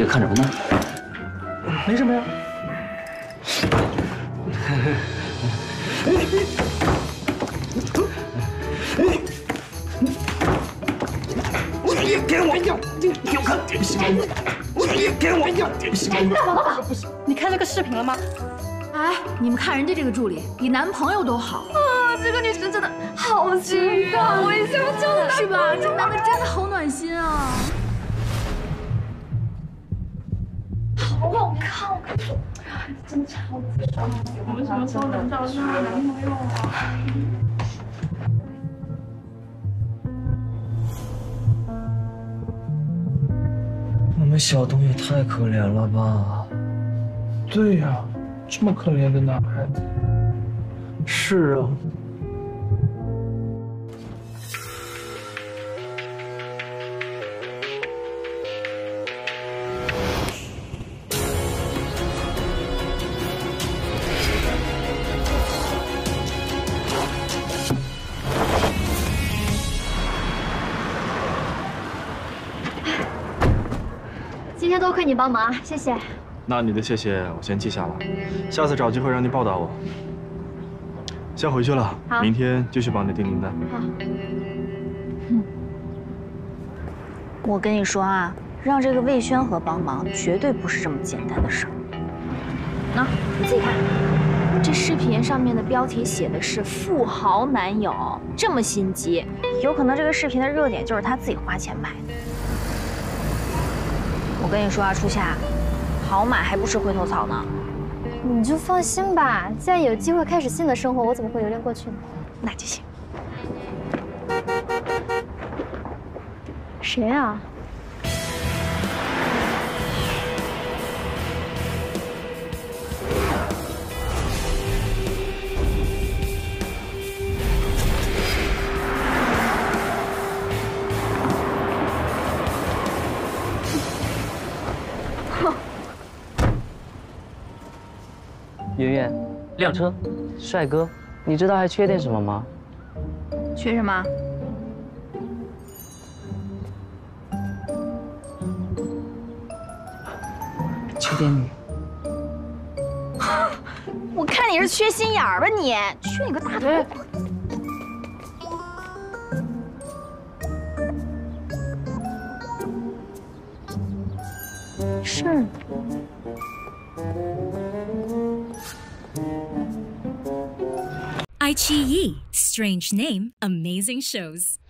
这个看什么呢？没什么呀。大宝，大宝，你看这个视频了吗？哎，你们看人家这个助理，比男朋友都好。 这个女生真的好心啊！我一下就……是吧？这男的真的好暖心啊！好好看，我靠！真的超级爽！我们什么时候能找到男朋友啊？我们小东也太可怜了吧？对呀、啊，这么可怜的男孩子。是啊。 今天多亏你帮忙，谢谢。那你的谢谢我先记下了，下次找机会让你报答我。先回去了，明天继续帮你订订单。好。嗯。我跟你说啊，让这个魏宣和帮忙绝对不是这么简单的事儿。那你自己看，这视频上面的标题写的是富豪男友，这么心机，有可能这个视频的热点就是他自己花钱买的。 我跟你说啊，初夏，好马还不吃回头草呢。你就放心吧，既然有机会开始新的生活，我怎么会留恋过去呢？那就行。谁啊？圆圆，辆车，帅哥，你知道还缺点什么吗？缺什么？缺点你。我看你是缺心眼儿吧你？缺你个大腿！是。 iQiyi, strange name, amazing shows.